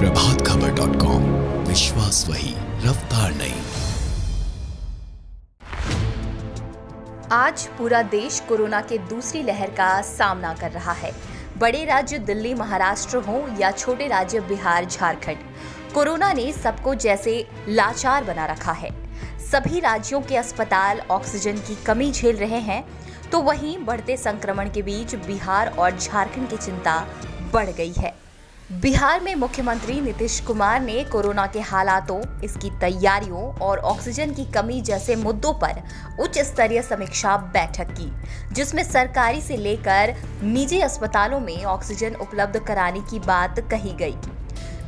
प्रभातखबर.कॉम, विश्वास वही, रफ्तार नहीं। आज पूरा देश कोरोना के दूसरी लहर का सामना कर रहा है। बड़े राज्य दिल्ली, महाराष्ट्र हो या छोटे राज्य बिहार, झारखंड, कोरोना ने सबको जैसे लाचार बना रखा है। सभी राज्यों के अस्पताल ऑक्सीजन की कमी झेल रहे हैं, तो वहीं बढ़ते संक्रमण के बीच बिहार और झारखंड की चिंता बढ़ गई है। बिहार में मुख्यमंत्री नीतीश कुमार ने कोरोना के हालातों, इसकी तैयारियों और ऑक्सीजन की कमी जैसे मुद्दों पर उच्च स्तरीय समीक्षा बैठक की, जिसमें सरकारी से लेकर निजी अस्पतालों में ऑक्सीजन उपलब्ध कराने की बात कही गई।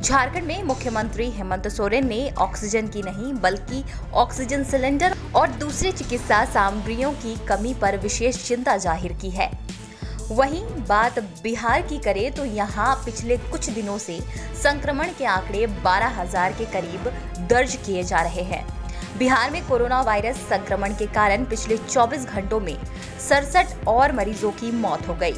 झारखंड में मुख्यमंत्री हेमंत सोरेन ने ऑक्सीजन की नहीं बल्कि ऑक्सीजन सिलेंडर और दूसरे चिकित्सा सामग्रियों की कमी पर विशेष चिंता जाहिर की है। वहीं बात बिहार की करें तो यहां पिछले कुछ दिनों से संक्रमण के आंकड़े 12,000 के करीब दर्ज किए जा रहे हैं। बिहार में कोरोना वायरस संक्रमण के कारण पिछले 24 घंटों में 67 और मरीजों की मौत हो गई।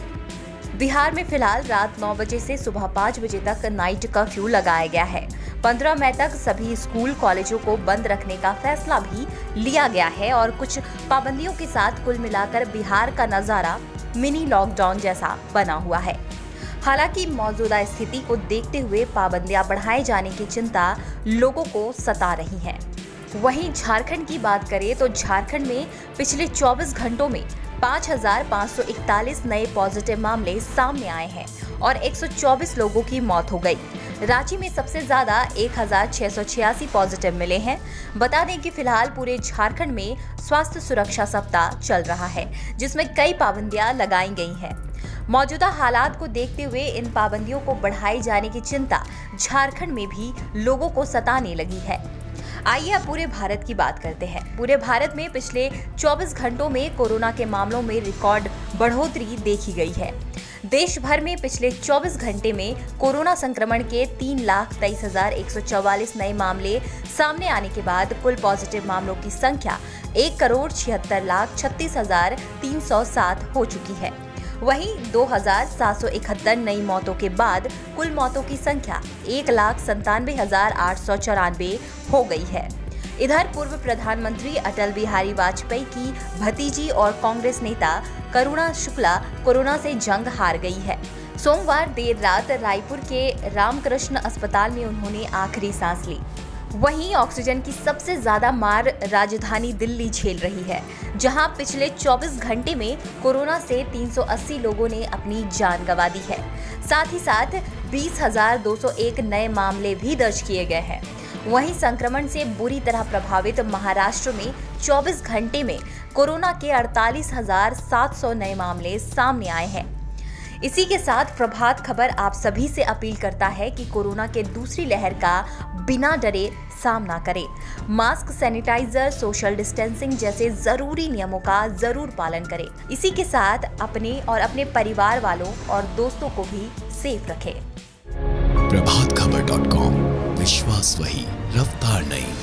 बिहार में फिलहाल रात 9 बजे से सुबह 5 बजे तक नाइट कर्फ्यू लगाया गया है। 15 मई तक सभी स्कूल कॉलेजों को बंद रखने का फैसला भी लिया गया है और कुछ पाबंदियों के साथ कुल मिलाकर बिहार का नज़ारा मिनी लॉकडाउन जैसा बना हुआ है। हालांकि मौजूदा स्थिति को देखते हुए पाबंदियां बढ़ाए जाने की चिंता लोगों को सता रही है। वहीं झारखंड की बात करें तो झारखंड में पिछले 24 घंटों में 5,541 नए पॉजिटिव मामले सामने आए हैं और 124 लोगों की मौत हो गई। रांची में सबसे ज़्यादा 1,686 पॉजिटिव मिले हैं। बता दें कि फिलहाल पूरे झारखंड में स्वास्थ्य सुरक्षा सप्ताह चल रहा है, जिसमें कई पाबंदियां लगाई गई हैं। मौजूदा हालात को देखते हुए इन पाबंदियों को बढ़ाए जाने की चिंता झारखंड में भी लोगों को सताने लगी है। आइए अब पूरे भारत की बात करते हैं। पूरे भारत में पिछले 24 घंटों में कोरोना के मामलों में रिकॉर्ड बढ़ोतरी देखी गई है। देश भर में पिछले 24 घंटे में कोरोना संक्रमण के 3,23,144 नए मामले सामने आने के बाद कुल पॉजिटिव मामलों की संख्या 1,76,36,307 हो चुकी है। वहीं 2,771 नई मौतों के बाद कुल मौतों की संख्या 1,97,894 हो गई है। इधर पूर्व प्रधानमंत्री अटल बिहारी वाजपेयी की भतीजी और कांग्रेस नेता करुणा शुक्ला कोरोना से जंग हार गई है। सोमवार देर रात रायपुर के रामकृष्ण अस्पताल में उन्होंने आखिरी सांस ली। वहीं ऑक्सीजन की सबसे ज़्यादा मार राजधानी दिल्ली झेल रही है, जहां पिछले 24 घंटे में कोरोना से 380 लोगों ने अपनी जान गंवा दी है। साथ ही साथ 20,201 नए मामले भी दर्ज किए गए हैं। वहीं संक्रमण से बुरी तरह प्रभावित महाराष्ट्र में 24 घंटे में कोरोना के 48,700 नए मामले सामने आए हैं। इसी के साथ प्रभात खबर आप सभी से अपील करता है कि कोरोना के दूसरी लहर का बिना डरे सामना करें। मास्क, सैनिटाइजर, सोशल डिस्टेंसिंग जैसे जरूरी नियमों का जरूर पालन करें। इसी के साथ अपने और अपने परिवार वालों और दोस्तों को भी सेफ रखें। प्रभातखबर.कॉम, विश्वास वही, रफ्तार नहीं।